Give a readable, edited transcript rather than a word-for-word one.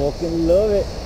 Fucking love it.